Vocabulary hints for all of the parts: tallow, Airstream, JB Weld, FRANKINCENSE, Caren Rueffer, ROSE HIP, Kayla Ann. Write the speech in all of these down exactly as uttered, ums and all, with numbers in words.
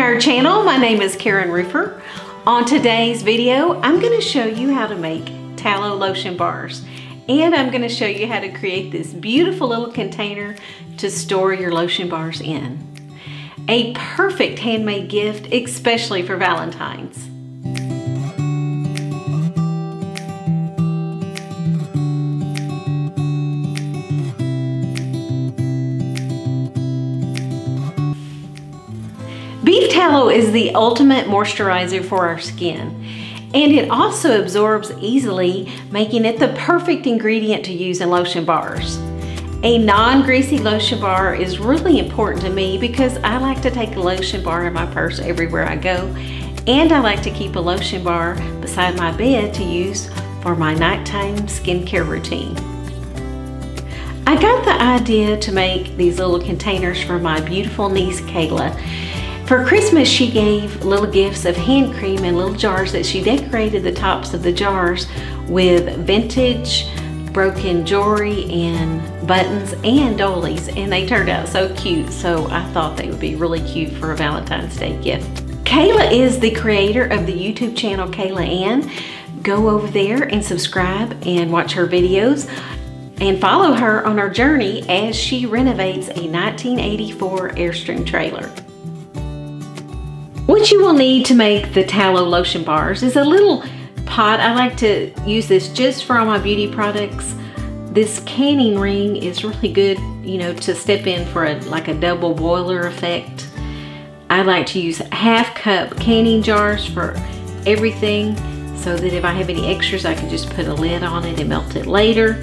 to our channel. My name is Caren Rueffer. On today's video, I'm going to show you how to make tallow lotion bars. And I'm going to show you how to create this beautiful little container to store your lotion bars in. A perfect handmade gift, especially for Valentine's. Beef tallow is the ultimate moisturizer for our skin, and it also absorbs easily, making it the perfect ingredient to use in lotion bars. A non-greasy lotion bar is really important to me because I like to take a lotion bar in my purse everywhere I go, and I like to keep a lotion bar beside my bed to use for my nighttime skincare routine. I got the idea to make these little containers for my beautiful niece Kayla. For Christmas, she gave little gifts of hand cream in little jars that she decorated the tops of the jars with vintage broken jewelry and buttons and doilies, and they turned out so cute, so I thought they would be really cute for a Valentine's Day gift. Kayla is the creator of the YouTube channel Kayla Ann. Go over there and subscribe and watch her videos and follow her on her journey as she renovates a nineteen eighty-four Airstream trailer. What you will need to make the tallow lotion bars is a little pot. I like to use this just for all my beauty products. This canning ring is really good, you know, to step in for a, like a double boiler effect. I like to use half cup canning jars for everything so that if I have any extras, I can just put a lid on it and melt it later.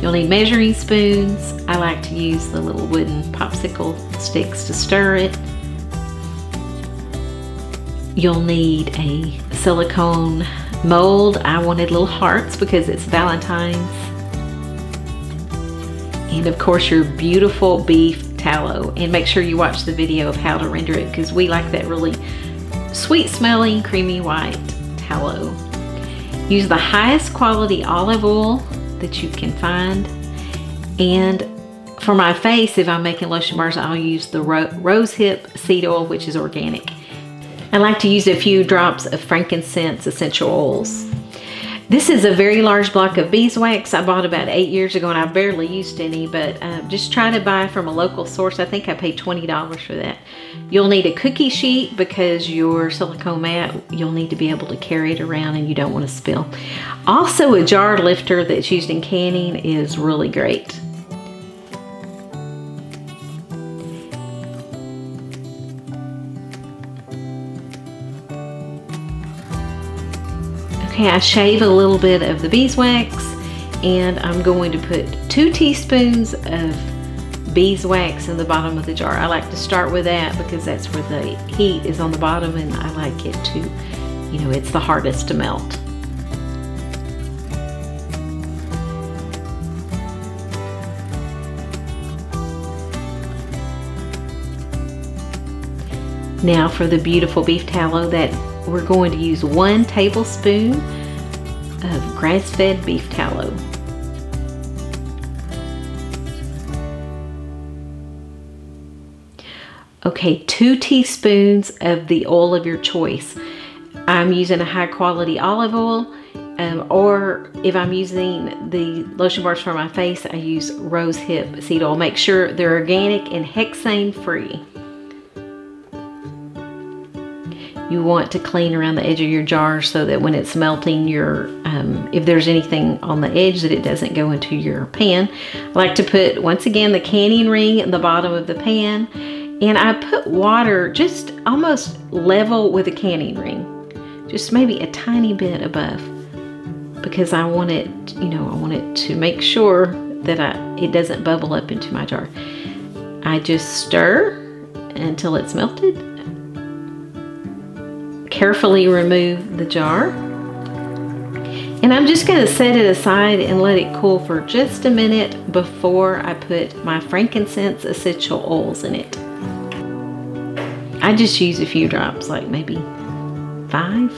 You'll need measuring spoons. I like to use the little wooden popsicle sticks to stir it. You'll need a silicone mold. I wanted little hearts because it's Valentine's. And of course your beautiful beef tallow. And make sure you watch the video of how to render it because we like that really sweet smelling, creamy white tallow. Use the highest quality olive oil that you can find. And for my face, if I'm making lotion bars, I'll use the ro rose hip seed oil, which is organic. I like to use a few drops of frankincense essential oils. This is a very large block of beeswax I bought about eight years ago, and I barely used any, but uh, just try to buy from a local source. I think I paid twenty dollars for that. You'll need a cookie sheet because your silicone mat, you'll need to be able to carry it around and you don't want to spill. Also, a jar lifter that's used in canning is really great. Okay, I shave a little bit of the beeswax, and I'm going to put two teaspoons of beeswax in the bottom of the jar. I like to start with that because that's where the heat is on the bottom, and I like it to, you know, it's the hardest to melt. Now for the beautiful beef tallow that we're going to use one tablespoon of grass-fed beef tallow. Okay, two teaspoons of the oil of your choice. I'm using a high-quality olive oil, um, or if I'm using the lotion bars for my face, I use rose hip seed oil. Make sure they're organic and hexane-free. You want to clean around the edge of your jar so that when it's melting, your um, if there's anything on the edge, that it doesn't go into your pan. I like to put, once again, the canning ring in the bottom of the pan, and I put water just almost level with the canning ring, just maybe a tiny bit above, because I want it, you know, I want it to make sure that I, it doesn't bubble up into my jar. I just stir until it's melted. Carefully remove the jar, and I'm just going to set it aside and let it cool for just a minute before I put my frankincense essential oils in it. I just use a few drops, like maybe five.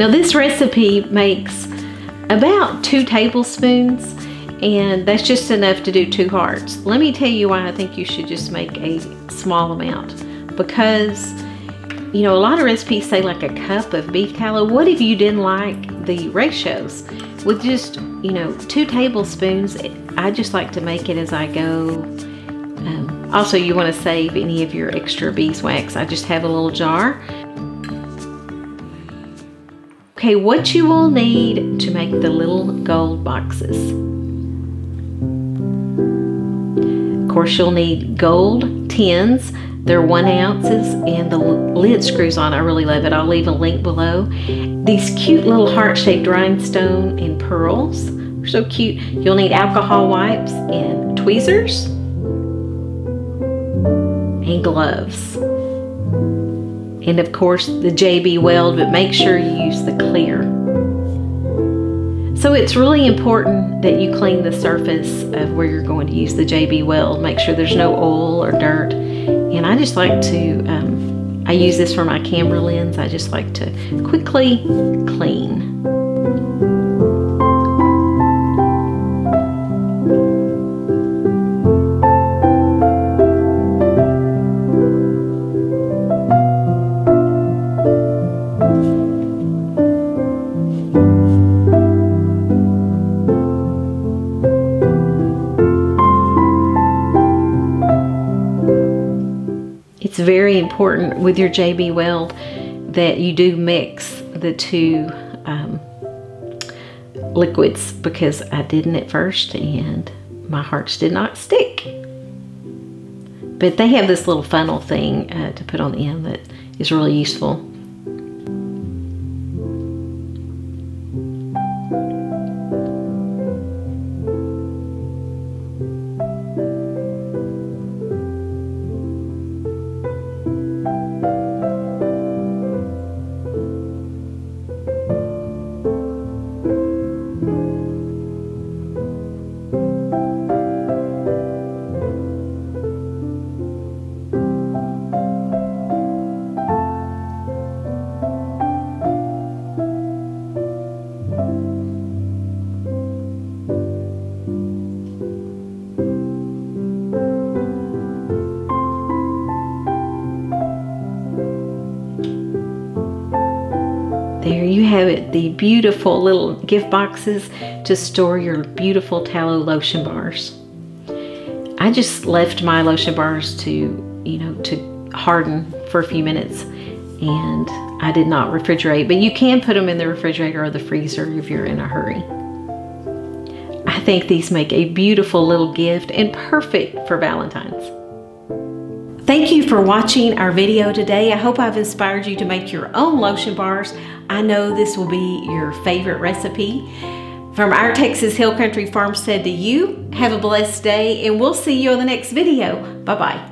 Now this recipe makes about two tablespoons, and that's just enough to do two hearts. Let me tell you why I think you should just make a small amount, because you know, a lot of recipes say like a cup of beef tallow. What if you didn't like the ratios? With just, you know, two tablespoons, I just like to make it as I go. Um, also, you want to save any of your extra beeswax. I just have a little jar. Okay, what you will need to make the little gold boxes. Of course, you'll need gold tins. They're one ounces, and the lid screws on. I really love it. I'll leave a link below. These cute little heart-shaped rhinestone and pearls. They're so cute. You'll need alcohol wipes and tweezers and gloves. And of course the J B Weld, but make sure you use the clear. So it's really important that you clean the surface of where you're going to use the J B Weld. Make sure there's no oil or dirt. And I just like to, um, I use this for my camera lens. I just like to quickly clean. It's very important with your J B Weld that you do mix the two um, liquids, because I didn't at first and my hearts did not stick. But they have this little funnel thing uh, to put on the end that is really useful. There you have it, the beautiful little gift boxes to store your beautiful tallow lotion bars. I just left my lotion bars to, you know, to harden for a few minutes, and I did not refrigerate, but you can put them in the refrigerator or the freezer if you're in a hurry. I think these make a beautiful little gift and perfect for Valentine's. Thank you for watching our video today. I hope I've inspired you to make your own lotion bars. I know this will be your favorite recipe. From our Texas Hill Country Farmstead to you, have a blessed day, and we'll see you on the next video. Bye-bye.